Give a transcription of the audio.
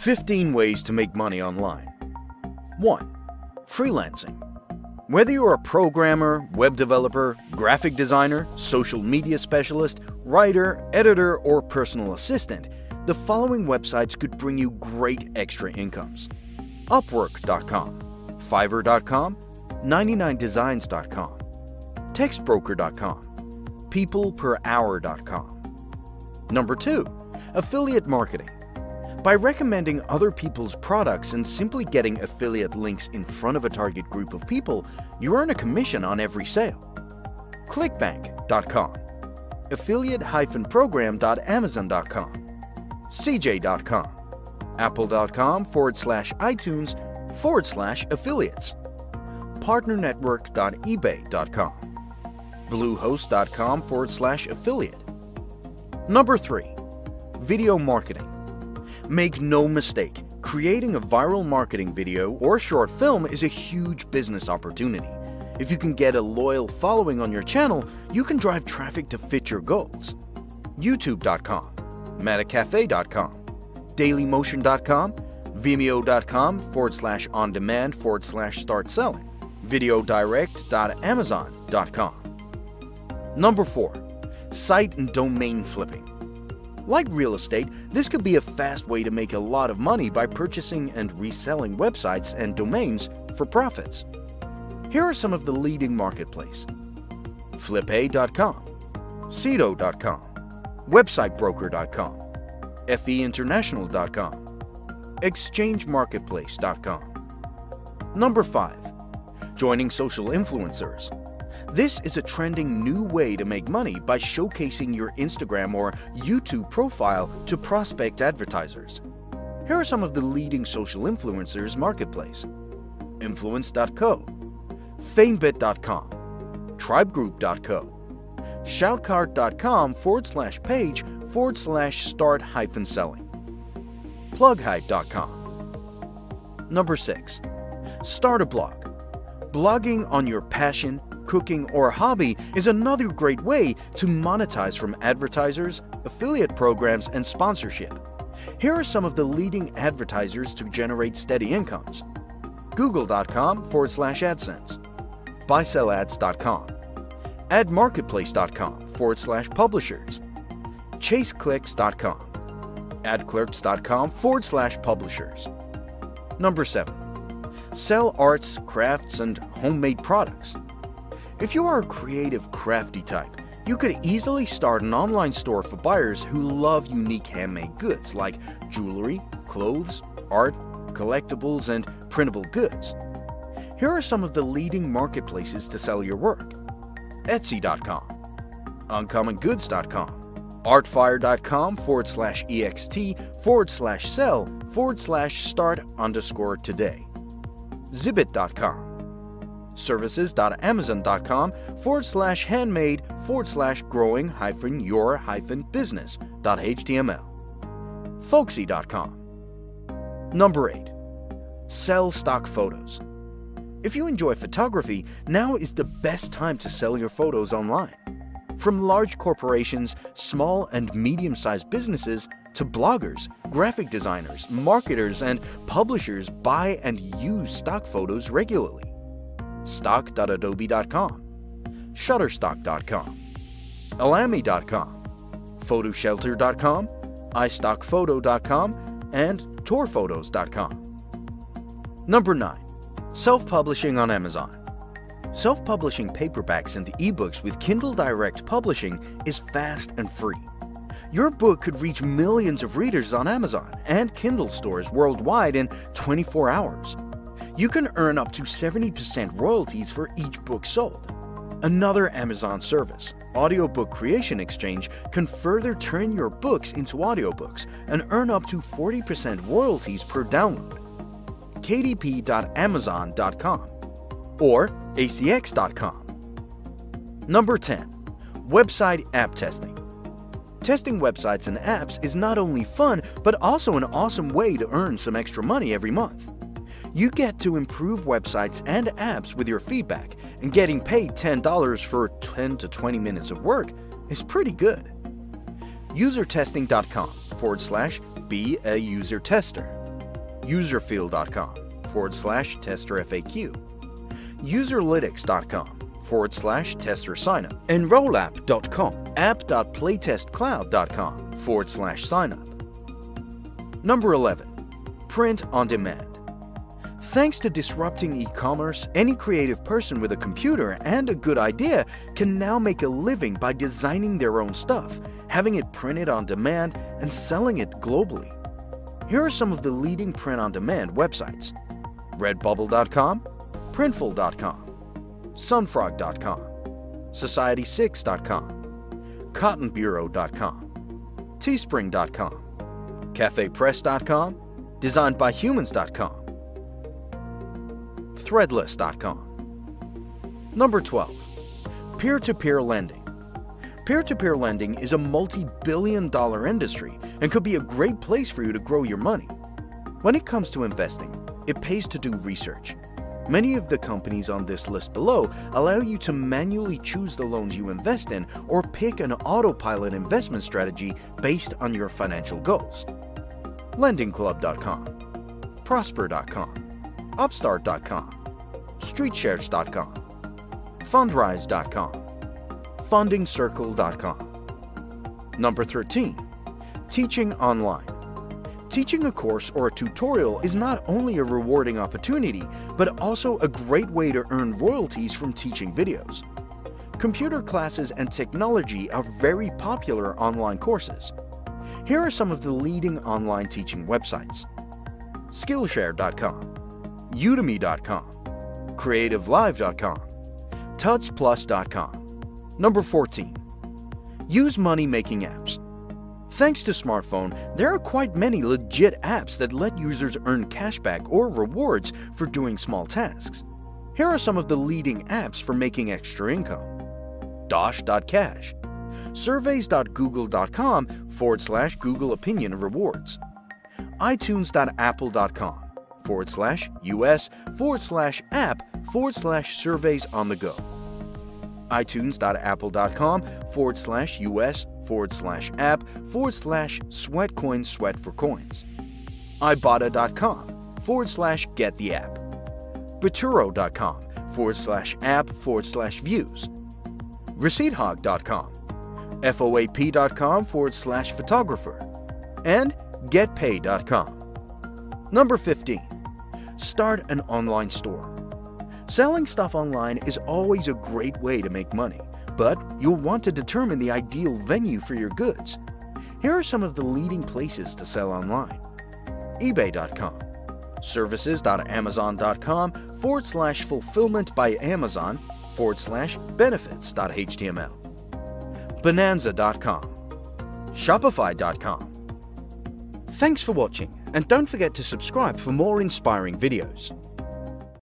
15 ways to make money online. 1. Freelancing. Whether you're a programmer, web developer, graphic designer, social media specialist, writer, editor, or personal assistant, the following websites could bring you great extra incomes: Upwork.com, Fiverr.com, 99designs.com, Textbroker.com, PeoplePerHour.com. Number 2. Affiliate marketing. By recommending other people's products and simply getting affiliate links in front of a target group of people, you earn a commission on every sale. Clickbank.com, affiliate-program.amazon.com, CJ.com, apple.com/iTunes/affiliates, partnernetwork.ebay.com, bluehost.com/affiliate. Number 3. Video marketing. Make no mistake, creating a viral marketing video or short film is a huge business opportunity. If you can get a loyal following on your channel, you can drive traffic to fit your goals. YouTube.com, metacafe.com, dailymotion.com, vimeo.com/on-demand/start-selling, videodirect.amazon.com. Number 4. Site and domain flipping. Like real estate, this could be a fast way to make a lot of money by purchasing and reselling websites and domains for profits. Here are some of the leading marketplace: Flippa.com, Sedo.com, websitebroker.com, FeInternational.com, exchangemarketplace.com. Number 5. Joining social influencers. This is a trending new way to make money by showcasing your Instagram or YouTube profile to prospect advertisers. Here are some of the leading social influencers marketplace: Influence.co, FameBit.com, TribeGroup.co, ShoutCart.com/page/start-selling, PlugHype.com. Number 6. Start a blog. Blogging on your passion, cooking, or hobby is another great way to monetize from advertisers, affiliate programs, and sponsorship. Here are some of the leading advertisers to generate steady incomes: Google.com/AdSense, BuySellAds.com, AdMarketplace.com/publishers, ChaseClicks.com, AdClerks.com/publishers. Number 7. Sell arts, crafts, and homemade products. If you are a creative, crafty type, you could easily start an online store for buyers who love unique handmade goods like jewelry, clothes, art, collectibles, and printable goods. Here are some of the leading marketplaces to sell your work: Etsy.com, UncommonGoods.com, ArtFire.com/ext/sell/start_today, zibit.com, services.amazon.com/handmade/growing-your-business.html, folksy.com. Number 8. Sell stock photos. If you enjoy photography, now is the best time to sell your photos online. From large corporations, small and medium-sized businesses, to bloggers, graphic designers, marketers, and publishers buy and use stock photos regularly. Stock.adobe.com, Shutterstock.com, alami.com, photoshelter.com, istockphoto.com, and tourphotos.com. Number 9. Self-publishing on Amazon. Self-publishing paperbacks and ebooks with Kindle Direct Publishing is fast and free. Your book could reach millions of readers on Amazon and Kindle stores worldwide in 24 hours. You can earn up to 70% royalties for each book sold. Another Amazon service, Audiobook Creation Exchange, can further turn your books into audiobooks and earn up to 40% royalties per download. KDP.amazon.com or ACX.com. Number 10. Website app testing. Testing websites and apps is not only fun, but also an awesome way to earn some extra money every month. You get to improve websites and apps with your feedback, and getting paid $10 for 10 to 20 minutes of work is pretty good. Usertesting.com/be-a-user-tester, userfield.com/testerfaq, userlytics.com/tester signup, enrollapp.com, app.playtestcloud.com/signup. Number 11. Print on demand. Thanks to disrupting e-commerce, any creative person with a computer and a good idea can now make a living by designing their own stuff, having it printed on demand, and selling it globally. Here are some of the leading print-on-demand websites: Redbubble.com, Printful.com, Sunfrog.com, Society6.com, CottonBureau.com, Teespring.com, CafePress.com, DesignedByHumans.com, Threadless.com. Number 12. Peer-to-peer lending. Peer-to-peer lending is a multi-billion-dollar industry and could be a great place for you to grow your money. When it comes to investing, it pays to do research. Many of the companies on this list below allow you to manually choose the loans you invest in or pick an autopilot investment strategy based on your financial goals. LendingClub.com, Prosper.com, Upstart.com, StreetShares.com, Fundrise.com, FundingCircle.com. Number 13. Teaching online. Teaching a course or a tutorial is not only a rewarding opportunity, but also a great way to earn royalties from teaching videos. Computer classes and technology are very popular online courses. Here are some of the leading online teaching websites: Skillshare.com, Udemy.com, CreativeLive.com, TutsPlus.com. Number 14. Use money-making apps. Thanks to smartphone, there are quite many legit apps that let users earn cashback or rewards for doing small tasks. Here are some of the leading apps for making extra income: Dosh.cash, surveys.google.com/Google Opinion Rewards, iTunes.apple.com/US/app/surveys-on-the-go, iTunes.apple.com/US/app/sweatcoin, sweat for coins, ibotta.com/get the app, bituro.com/app/views, receipthog.com, foap.com/photographer, and getpay.com. Number 15. Start an online store. Selling stuff online is always a great way to make money, but you'll want to determine the ideal venue for your goods. Here are some of the leading places to sell online: eBay.com, services.amazon.com/fulfillment-by-amazon/benefits.html, Bonanza.com, Shopify.com. Thanks for watching, and don't forget to subscribe for more inspiring videos.